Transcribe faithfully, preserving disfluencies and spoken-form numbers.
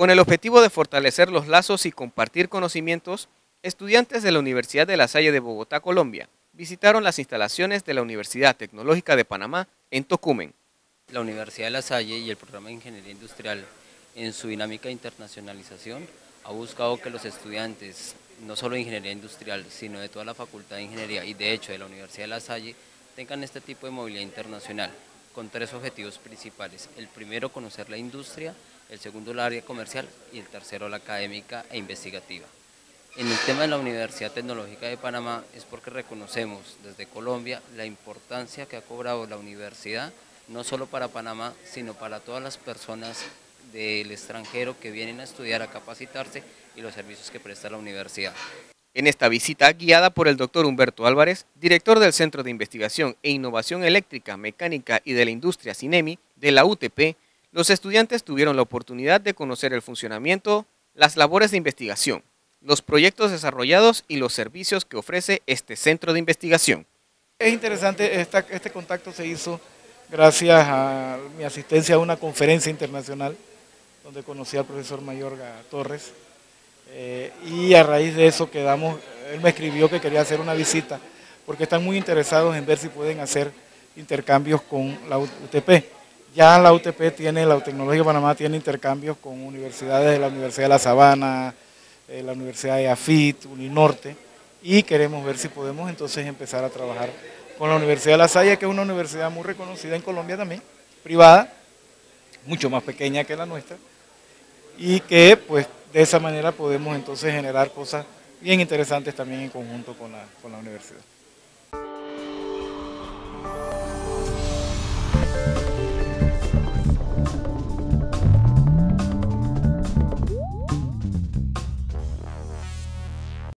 Con el objetivo de fortalecer los lazos y compartir conocimientos, estudiantes de la Universidad de La Salle de Bogotá, Colombia, visitaron las instalaciones de la Universidad Tecnológica de Panamá en Tocumen. La Universidad de La Salle y el programa de Ingeniería Industrial, en su dinámica de internacionalización, ha buscado que los estudiantes, no solo de Ingeniería Industrial, sino de toda la Facultad de Ingeniería y de hecho de la Universidad de La Salle, tengan este tipo de movilidad internacional, con tres objetivos principales. El primero, conocer la industria; el segundo, la área comercial; y el tercero, la académica e investigativa. En el tema de la Universidad Tecnológica de Panamá es porque reconocemos desde Colombia la importancia que ha cobrado la universidad, no solo para Panamá, sino para todas las personas del extranjero que vienen a estudiar, a capacitarse, y los servicios que presta la universidad. En esta visita, guiada por el doctor Humberto Álvarez, director del Centro de Investigación e Innovación Eléctrica, Mecánica y de la Industria CINEMI de la U T P, los estudiantes tuvieron la oportunidad de conocer el funcionamiento, las labores de investigación, los proyectos desarrollados y los servicios que ofrece este centro de investigación. Es interesante, esta, este contacto se hizo gracias a mi asistencia a una conferencia internacional donde conocí al profesor Mayorga Torres, eh, y a raíz de eso quedamos, él me escribió que quería hacer una visita porque están muy interesados en ver si pueden hacer intercambios con la U T P. Ya la U T P tiene, la Tecnológica de Panamá tiene intercambios con universidades de la Universidad de La Sabana, de la Universidad de AFIT, UNINORTE, y queremos ver si podemos entonces empezar a trabajar con la Universidad de La Salle, que es una universidad muy reconocida en Colombia también, privada, mucho más pequeña que la nuestra, y que pues de esa manera podemos entonces generar cosas bien interesantes también en conjunto con la, con la universidad.